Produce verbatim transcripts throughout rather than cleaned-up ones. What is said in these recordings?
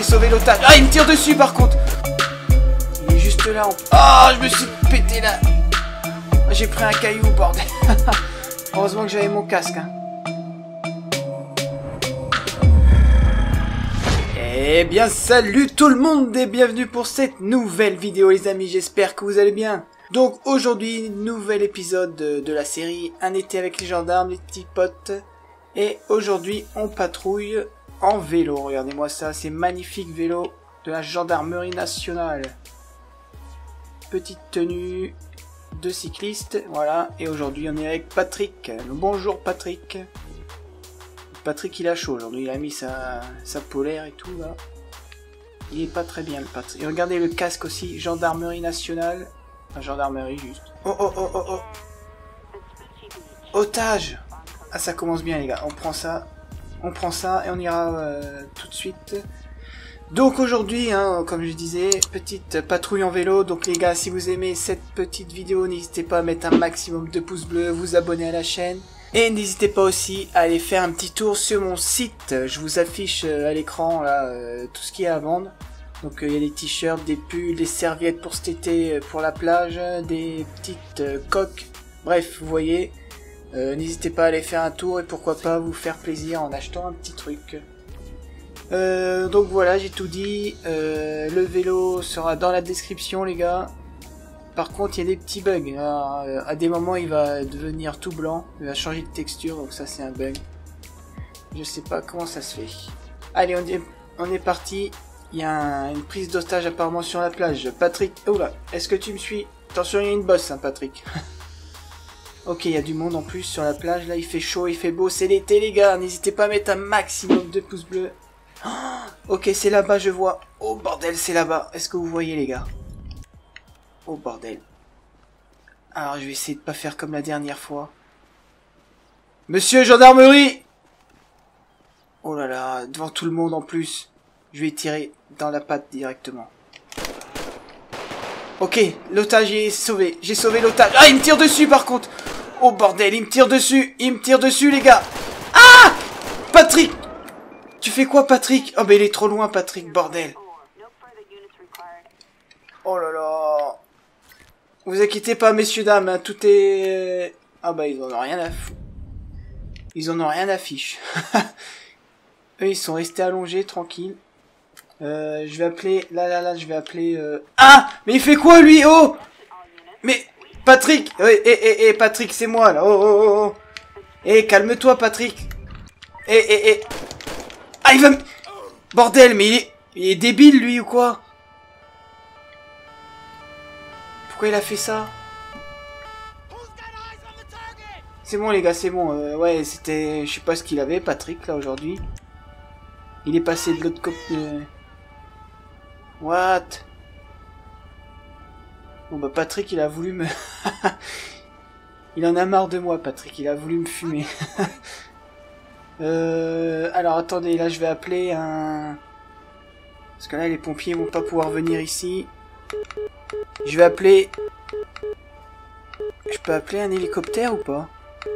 J'ai sauvé l'otage. Ah, il me tire dessus par contre. Il est juste là. Ah, je me suis pété là. J'ai pris un caillou, bordel. Heureusement que j'avais mon casque. Hein. Eh bien, salut tout le monde et bienvenue pour cette nouvelle vidéo les amis. J'espère que vous allez bien. Donc aujourd'hui, nouvel épisode de, de la série Un été avec les gendarmes, les petits potes. Et aujourd'hui, on patrouille en vélo. Regardez-moi ça, ces magnifiques vélos de la gendarmerie nationale. Petite tenue de cycliste, voilà. Et aujourd'hui, on est avec Patrick. Bonjour Patrick. Patrick, il a chaud aujourd'hui, il a mis sa, sa polaire et tout, là. Il est pas très bien le Patrick. Et regardez le casque aussi, gendarmerie nationale. Enfin, gendarmerie juste. Oh, oh, oh, oh, oh. Otage. Ah, ça commence bien les gars, on prend ça, on prend ça et on ira euh, tout de suite. Donc aujourd'hui, hein, comme je disais, petite patrouille en vélo. Donc les gars, si vous aimez cette petite vidéo, n'hésitez pas à mettre un maximum de pouces bleus, vous abonner à la chaîne. Et n'hésitez pas aussi à aller faire un petit tour sur mon site. Je vous affiche à l'écran là euh, tout ce qu'il y a à vendre. Donc il euh, y a des t-shirts, des pulls, des serviettes pour cet été, pour la plage, des petites euh, coques, bref, vous voyez. Euh, n'hésitez pas à aller faire un tour et pourquoi pas vous faire plaisir en achetant un petit truc. Euh, donc voilà, j'ai tout dit. Euh, le vélo sera dans la description les gars. Par contre il y a des petits bugs. Alors, euh, à des moments il va devenir tout blanc, il va changer de texture, donc ça c'est un bug. Je sais pas comment ça se fait. Allez, on est, on est parti. Il y a un, une prise d'otage apparemment sur la plage. Patrick, oula, est-ce que tu me suis? Attention, il y a une bosse hein Patrick. Ok, il y a du monde en plus sur la plage, là il fait chaud, il fait beau, c'est l'été les gars, n'hésitez pas à mettre un maximum de pouces bleus. Oh, ok, c'est là-bas je vois, oh bordel c'est là-bas, est-ce que vous voyez les gars? Oh bordel. Alors je vais essayer de pas faire comme la dernière fois. Monsieur gendarmerie! Oh là là, devant tout le monde en plus, je vais tirer dans la patte directement. Ok, l'otage est sauvé, j'ai sauvé l'otage. Ah, il me tire dessus par contre. Oh bordel, il me tire dessus, il me tire dessus les gars. Ah Patrick, tu fais quoi Patrick? Oh mais il est trop loin Patrick, bordel. Oh là là. Vous inquiétez pas messieurs dames, hein, tout est... Ah bah ils en ont rien à foutre. Ils en ont rien à fiche. Eux ils sont restés allongés, tranquilles. Euh, je vais appeler, là là là, je vais appeler, euh... ah, mais il fait quoi lui, oh, mais, Patrick, eh, eh, eh, eh, Patrick, c'est moi, là, oh, oh, oh, oh, eh, calme-toi, Patrick, eh, eh, eh, ah, il va, bordel, mais il est, il est débile, lui, ou quoi, pourquoi il a fait ça, c'est bon, les gars, c'est bon, euh, ouais, c'était, je sais pas ce qu'il avait, Patrick, là, aujourd'hui, il est passé de l'autre côté, de... What? Bon bah Patrick il a voulu me... il en a marre de moi Patrick, il a voulu me fumer. euh, alors attendez, là je vais appeler un... Parce que là les pompiers vont pas pouvoir venir ici. Je vais appeler... Je peux appeler un hélicoptère ou pas?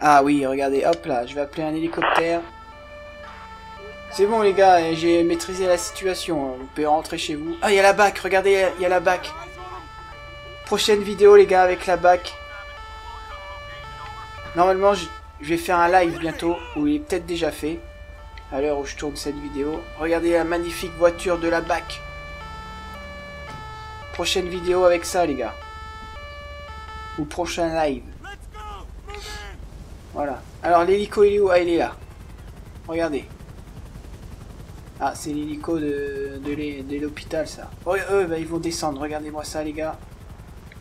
Ah oui, regardez, hop là, je vais appeler un hélicoptère. C'est bon les gars, j'ai maîtrisé la situation, vous pouvez rentrer chez vous. Ah, il y a la bac, regardez, il y a la bac. Prochaine vidéo les gars avec la bac. Normalement, je vais faire un live bientôt, ou il est peut-être déjà fait, à l'heure où je tourne cette vidéo. Regardez la magnifique voiture de la bac. Prochaine vidéo avec ça les gars. Ou prochain live. Voilà. Alors l'hélico il est où? Ah, il est là. Regardez. Ah, c'est l'hélico de, de, de l'hôpital, ça. Oh, eux, bah, ils vont descendre. Regardez-moi ça, les gars.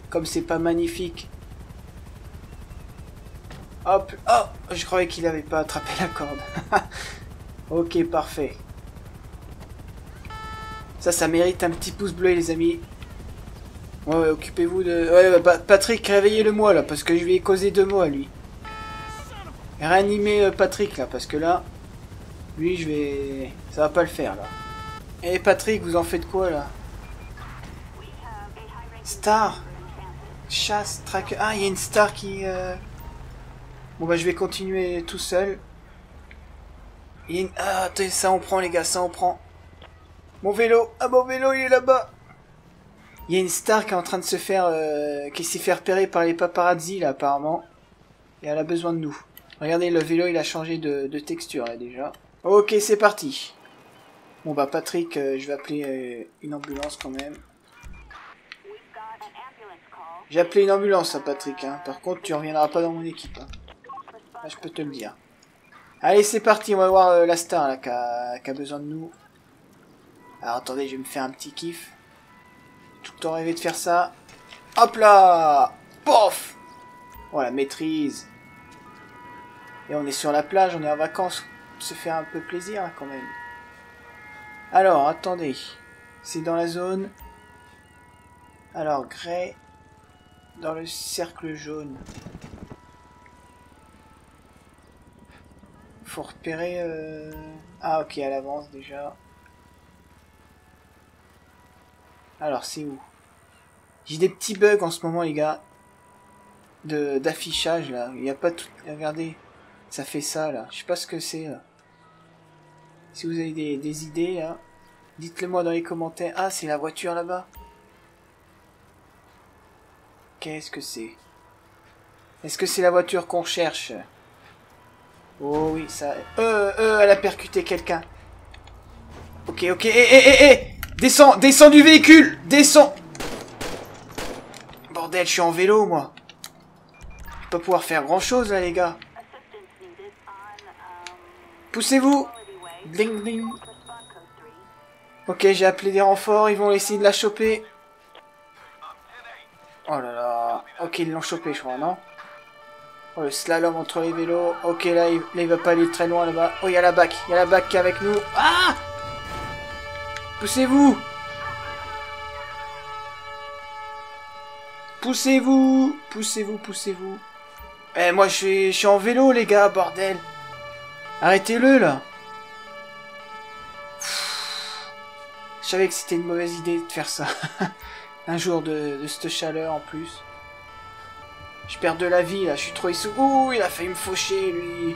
Comme c'est pas magnifique. Hop. Oh, je croyais qu'il avait pas attrapé la corde. Ok, parfait. Ça, ça mérite un petit pouce bleu, les amis. Ouais, ouais, occupez-vous de... Ouais, bah, Patrick, réveillez-le-moi, là, parce que je lui ai causé deux mots à lui. Réanimez euh, Patrick, là, parce que là... Lui, je vais... Ça va pas le faire, là. Eh, Patrick, vous en faites quoi, là? Star? Chasse, tracker... Ah, il y a une star qui... Euh... Bon, bah, je vais continuer tout seul. Il y a une... Ah, attendez, ça, on prend, les gars, ça, on prend. Mon vélo, ah mon vélo il est là-bas. Il y a une star qui est en train de se faire, euh, qui s'est fait repérer par les paparazzi là apparemment. Et elle a besoin de nous. Regardez, le vélo il a changé de, de texture là déjà. Ok, c'est parti. Bon bah Patrick, euh, je vais appeler euh, une ambulance quand même. J'ai appelé une ambulance à Patrick, hein. Par contre tu reviendras pas dans mon équipe. Hein. Là, je peux te le dire. Allez c'est parti, on va voir euh, la star là qui a, qui a besoin de nous. Alors attendez, je vais me faire un petit kiff. Tout le temps rêvé de faire ça. Hop là, pof. Oh la maîtrise. Et on est sur la plage, on est en vacances. Se faire un peu plaisir hein, quand même. Alors attendez. C'est dans la zone. Alors Gray. Dans le cercle jaune. Faut repérer... Euh... Ah ok, à l'avance déjà. Alors c'est où? J'ai des petits bugs en ce moment les gars. De d'affichage là. Il n'y a pas tout... Regardez. Ça fait ça là. Je sais pas ce que c'est là. Si vous avez des, des idées là, dites-le moi dans les commentaires. Ah c'est la voiture là-bas. Qu'est-ce que c'est? Est-ce que c'est la voiture qu'on cherche? Oh oui ça... Euh, euh, elle a percuté quelqu'un. Ok, ok, hé, hé, hé, hé! Descends, descends du véhicule! Descends! Bordel, je suis en vélo moi. Je vais pas pouvoir faire grand-chose là les gars. Poussez-vous! Ding ding! Ok, j'ai appelé des renforts, ils vont essayer de la choper. Oh là là! Ok, ils l'ont chopé, je crois, non? Oh, le slalom entre les vélos. Ok, là, il, là, il va pas aller très loin là-bas. Oh, il y a la bac! Il y a la bac qui est avec nous. Ah! Poussez-vous! Poussez-vous! Poussez-vous, poussez-vous. Eh, moi, je suis, je suis en vélo, les gars, bordel! Arrêtez-le là! Pff, je savais que c'était une mauvaise idée de faire ça. Un jour de, de cette chaleur en plus. Je perds de la vie là, je suis trop essoufflé. Ouh, il a failli me faucher lui!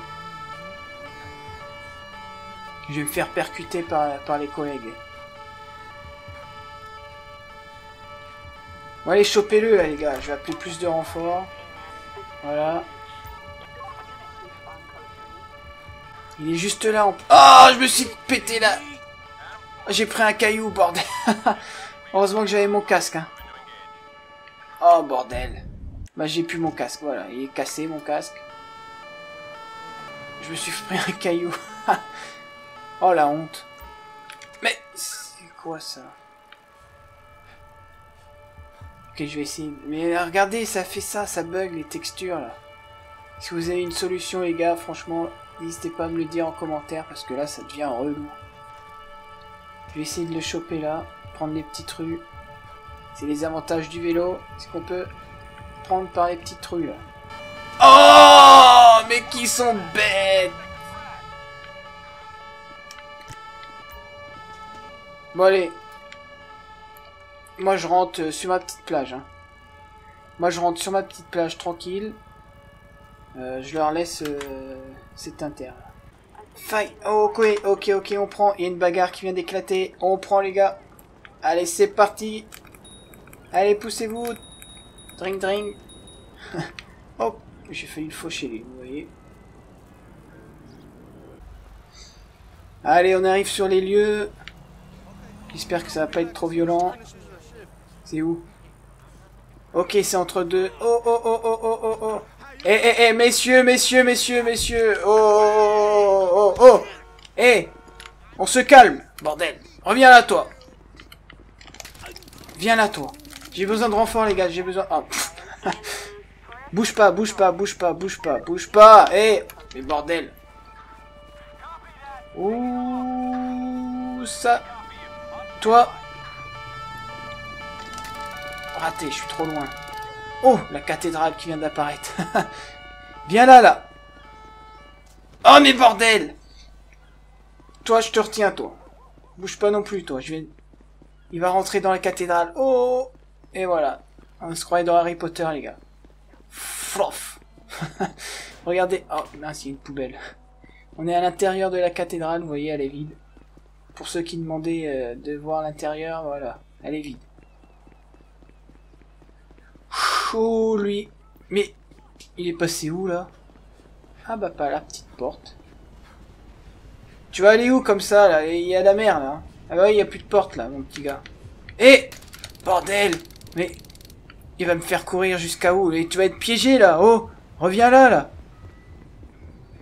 Je vais me faire percuter par, par les collègues. Bon allez, chopez-le là les gars, je vais appeler plus de renforts. Voilà. Il est juste là en... Oh, je me suis pété là. J'ai pris un caillou, bordel. Heureusement que j'avais mon casque. Hein. Oh, bordel. Bah, j'ai plus mon casque, voilà. Il est cassé, mon casque. Je me suis pris un caillou. Oh, la honte. Mais, c'est quoi ça? Ok, je vais essayer. Mais regardez, ça fait ça, ça bug les textures, là. Si vous avez une solution, les gars, franchement... N'hésitez pas à me le dire en commentaire parce que là ça devient relou. Je vais essayer de le choper là, prendre les petites rues. C'est les avantages du vélo, c'est qu'on peut prendre par les petites rues là. Oh, mais qui sont bêtes! Bon allez. Moi je rentre sur ma petite plage. Hein. Moi je rentre sur ma petite plage tranquille. Euh, je leur laisse euh, cet inter. Faille. Oh, ok, ok, ok, on prend. Il y a une bagarre qui vient d'éclater. On prend, les gars. Allez, c'est parti. Allez, poussez-vous. Dring, dring. Hop, oh, j'ai failli le faucher, lui, vous voyez. Allez, on arrive sur les lieux. J'espère que ça va pas être trop violent. C'est où? Ok, c'est entre deux. Oh, oh, oh, oh, oh, oh, oh. Eh, eh, eh, messieurs, messieurs, messieurs, messieurs. Oh, oh, oh, oh. Eh, on se calme, bordel. Reviens là, toi. Viens là, toi. J'ai besoin de renfort, les gars, j'ai besoin... Oh. Bouge pas, bouge pas, bouge pas, bouge pas, bouge pas. Eh, mais bordel. Ouh, ça. Toi. Raté, je suis trop loin. Oh, la cathédrale qui vient d'apparaître. Viens là, là. Oh, mais bordel. Toi, je te retiens, toi. Bouge pas non plus, toi. Je vais... Il va rentrer dans la cathédrale. Oh. Et voilà. On se croyait dans Harry Potter, les gars. Flof. Regardez. Oh, mince, il y a une poubelle. On est à l'intérieur de la cathédrale. Vous voyez, elle est vide. Pour ceux qui demandaient euh, de voir l'intérieur, voilà, elle est vide. Oh lui, mais il est passé où là? Ah bah pas la petite porte. Tu vas aller où comme ça là? Il y a la mer là. Ah bah il n'y a plus de porte là, mon petit gars. Eh bordel! Mais il va me faire courir jusqu'à où? Et tu vas être piégé là. Oh, reviens là là.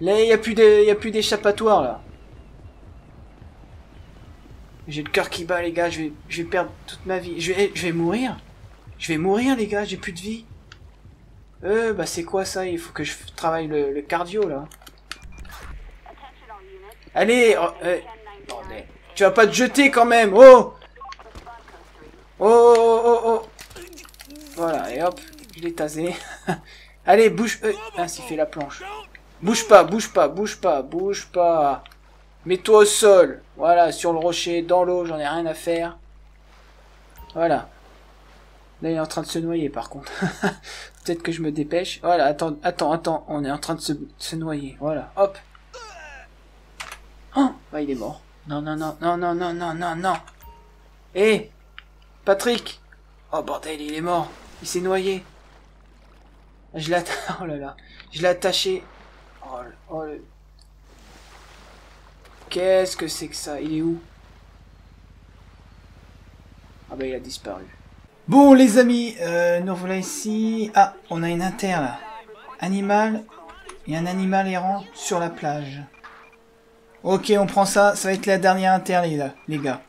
Là il n'y a plus de, il y a plus d'échappatoire là. J'ai le cœur qui bat les gars, je vais, je vais perdre toute ma vie. Je vais, je vais mourir. Je vais mourir les gars, j'ai plus de vie. Euh bah c'est quoi ça? Il faut que je travaille le, le cardio là. Allez oh, euh, bordel. Tu vas pas te jeter quand même. Oh oh oh oh oh. Voilà et hop, je l'ai tasé. Allez bouge. Euh, ainsi fait la planche. Bouge pas, bouge pas, bouge pas, bouge pas. Mets-toi au sol. Voilà, sur le rocher, dans l'eau, j'en ai rien à faire. Voilà. Là, il est en train de se noyer, par contre. Peut-être que je me dépêche. Voilà, attends, attends, attends. On est en train de se, se noyer. Voilà, hop. Oh, bah, il est mort. Non, non, non, non, non, non, non, non, non. Hé, hey, Patrick. Oh, bordel, il est mort. Il s'est noyé. Je l'ai... Oh là là. Je l'ai attaché. Oh, oh le... Qu'est-ce que c'est que ça? Il est où? Ah bah il a disparu. Bon les amis, euh, nous voilà ici. Ah, on a une inter là. Animal. Il y a un animal errant sur la plage. Ok, on prend ça. Ça va être la dernière inter là, les gars.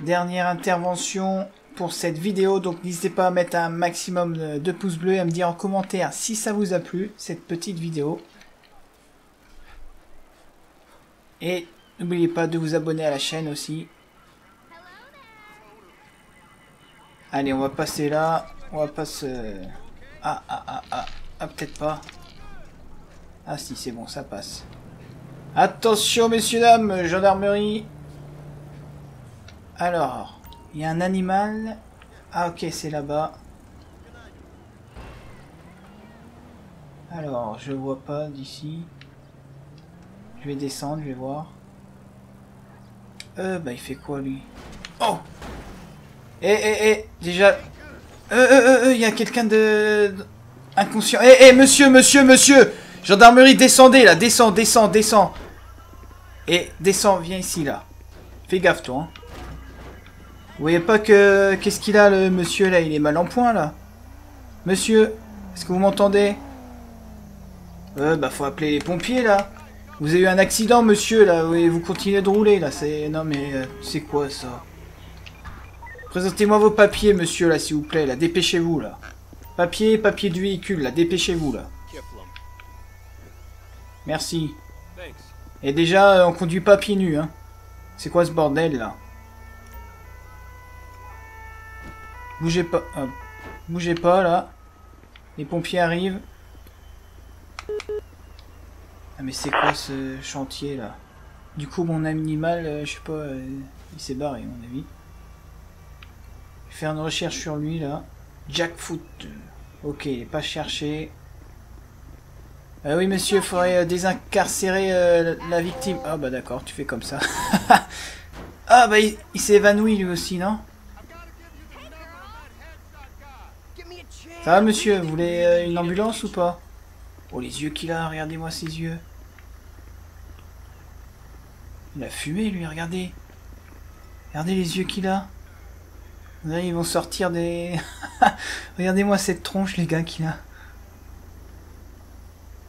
Dernière intervention pour cette vidéo. Donc n'hésitez pas à mettre un maximum de pouces bleus et à me dire en commentaire si ça vous a plu, cette petite vidéo. Et n'oubliez pas de vous abonner à la chaîne aussi. Allez, on va passer là. On va passer... Ah, ah, ah, ah. Ah, peut-être pas. Ah si, c'est bon, ça passe. Attention, messieurs, dames, gendarmerie. Alors, il y a un animal. Ah, ok, c'est là-bas. Alors, je vois pas d'ici. Je vais descendre, je vais voir. Euh, bah il fait quoi lui? Oh! Eh, eh, eh! Déjà... Euh, euh, euh, il y a quelqu'un de... Inconscient... Eh, eh, monsieur, monsieur, monsieur! Gendarmerie, descendez là! Descends, descends, descends! Eh, descends, viens ici là. Fais gaffe toi, hein. Vous voyez pas que... Qu'est-ce qu'il a le monsieur là? Il est mal en point là. Monsieur, est-ce que vous m'entendez? Euh, bah faut appeler les pompiers là. Vous avez eu un accident, monsieur, là, et vous continuez de rouler, là, c'est... Non, mais euh, c'est quoi, ça? Présentez-moi vos papiers, monsieur, là, s'il vous plaît, là, dépêchez-vous, là. Papier, papier du véhicule, là, dépêchez-vous, là. Merci. Et déjà, on conduit pas pieds nus, hein. C'est quoi ce bordel, là? Bougez pas... Euh, bougez pas, là. Les pompiers arrivent. Ah mais c'est quoi ce chantier là? Du coup mon animal, euh, je sais pas, euh, il s'est barré à mon avis. Je vais faire une recherche sur lui là. Jackfoot. Ok, il est pas cherché. Euh, oui monsieur, il faudrait euh, désincarcérer euh, la, la victime. Ah bah d'accord, tu fais comme ça. Ah bah il, il s'est évanoui lui aussi, non? Ça va monsieur, vous voulez euh, une ambulance ou pas? Oh les yeux qu'il a, regardez-moi ses yeux. Il a fumé lui, regardez. Regardez les yeux qu'il a. Là, ils vont sortir des... Regardez-moi cette tronche les gars qu'il a.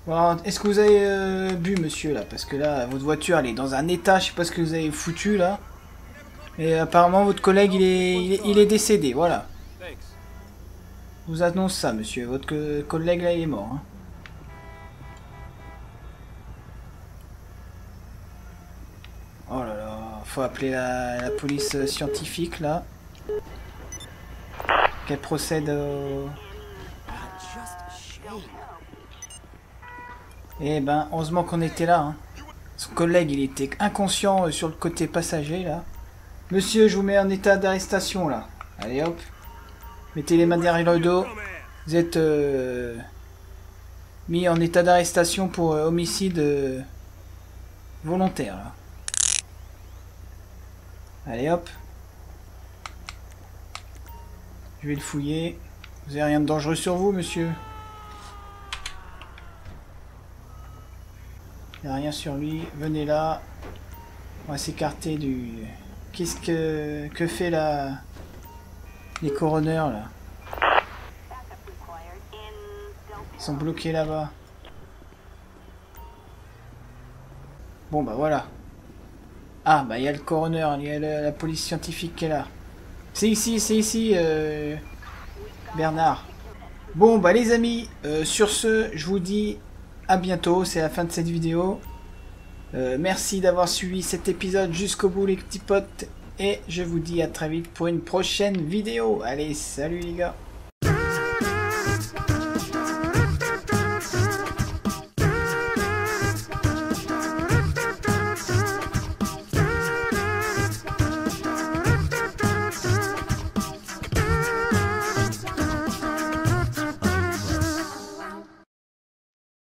Bon, est-ce que vous avez euh, bu monsieur là? Parce que là, votre voiture elle est dans un état, je sais pas ce que vous avez foutu là. Et apparemment votre collègue il est, il est, il est décédé, voilà. Je vous annonce ça monsieur, votre collègue là il est mort. Hein. Oh là là, faut appeler la, la police scientifique là. Qu'elle procède au... Eh ben, heureusement qu'on était là. Hein. Son collègue, il était inconscient sur le côté passager là. Monsieur, je vous mets en état d'arrestation là. Allez hop. Mettez les mains derrière le dos. Vous êtes euh, mis en état d'arrestation pour euh, homicide euh, volontaire là. Allez hop. Je vais le fouiller. Vous n'avez rien de dangereux sur vous, monsieur? Il n'y a rien sur lui. Venez là. On va s'écarter du... Qu'est-ce que... Que fait la... Les coroners, là? Ils sont bloqués là-bas. Bon, bah voilà. Ah, bah il y a le coroner, il y a la, la police scientifique qui est là. C'est ici, c'est ici, euh, Bernard. Bon, bah les amis, euh, sur ce, je vous dis à bientôt. C'est la fin de cette vidéo. Euh, merci d'avoir suivi cet épisode jusqu'au bout, les petits potes. Et je vous dis à très vite pour une prochaine vidéo. Allez, salut les gars.